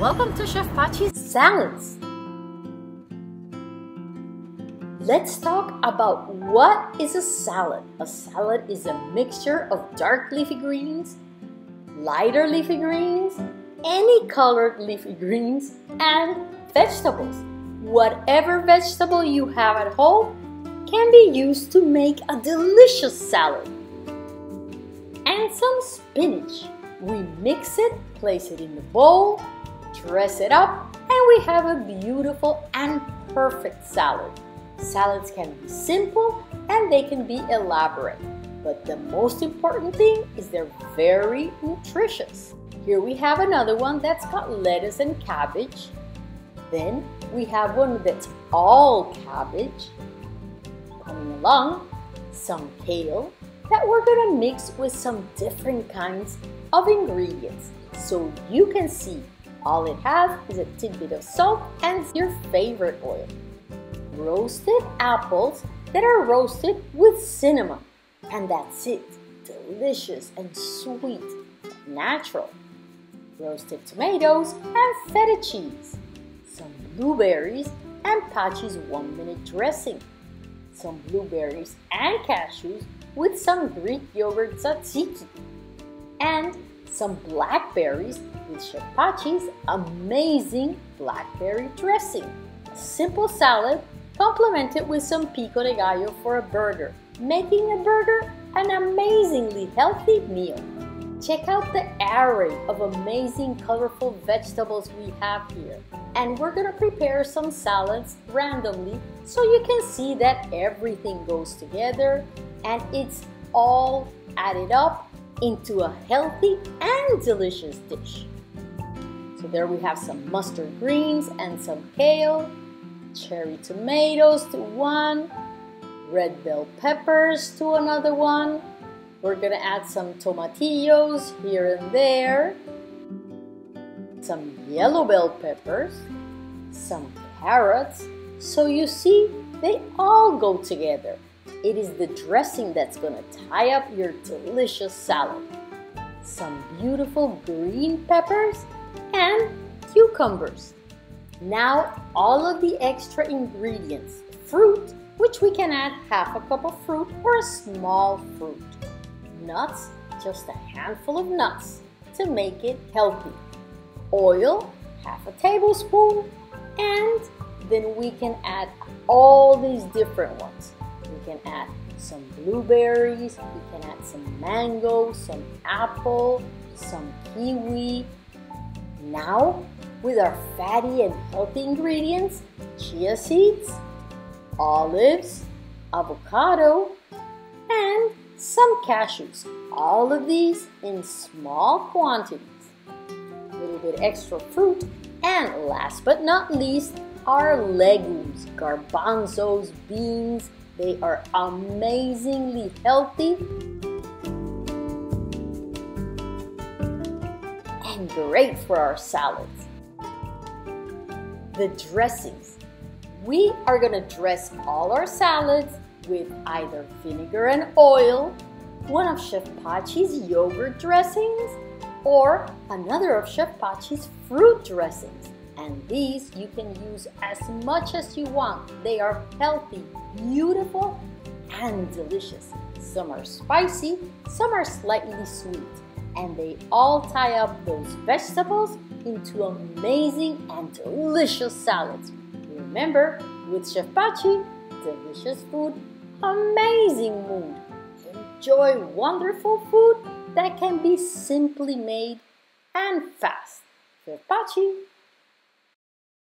Welcome to Chef Pachi's Salads! Let's talk about what is a salad. A salad is a mixture of dark leafy greens, lighter leafy greens, any colored leafy greens, and vegetables. Whatever vegetable you have at home can be used to make a delicious salad. And some spinach. We mix it, place it in the bowl, dress it up, and we have a beautiful and perfect salad. Salads can be simple and they can be elaborate, but the most important thing is they're very nutritious. Here we have another one that's got lettuce and cabbage. Then we have one that's all cabbage. Coming along, some kale that we're gonna mix with some different kinds of ingredients so you can see all it has is a tidbit of salt and your favorite oil. Roasted apples that are roasted with cinnamon. And that's it. Delicious and sweet, natural. Roasted tomatoes and feta cheese. Some blueberries and Pachi's 1-minute dressing. Some blueberries and cashews with some Greek yogurt tzatziki. And some blackberries with Chef Pachi's amazing blackberry dressing. A simple salad complemented with some pico de gallo for a burger, making a burger an amazingly healthy meal. Check out the array of amazing colorful vegetables we have here. And we're gonna prepare some salads randomly so you can see that everything goes together and it's all added up into a healthy and delicious dish. So there we have some mustard greens and some kale, cherry tomatoes to one, red bell peppers to another one. We're gonna add some tomatillos here and there, some yellow bell peppers, some carrots. So you see, they all go together. It is the dressing that's gonna tie up your delicious salad. Some beautiful green peppers and cucumbers. Now all of the extra ingredients. Fruit, which we can add half a cup of fruit or a small fruit. Nuts, just a handful of nuts to make it healthy. Oil, half a tablespoon, and then we can add all these different ones. We can add some blueberries, we can add some mango, some apple, some kiwi. Now, with our fatty and healthy ingredients, chia seeds, olives, avocado, and some cashews. All of these in small quantities. A little bit extra fruit, and last but not least, our legumes, garbanzos, beans. They are amazingly healthy and great for our salads. The dressings. We are gonna dress all our salads with either vinegar and oil, one of Chef Pachi's yogurt dressings, or another of Chef Pachi's fruit dressings. And these you can use as much as you want. They are healthy, beautiful, and delicious. Some are spicy, some are slightly sweet, and they all tie up those vegetables into amazing and delicious salads. Remember, with Chef Pachi, delicious food, amazing mood. Enjoy wonderful food that can be simply made and fast. Chef Pachi.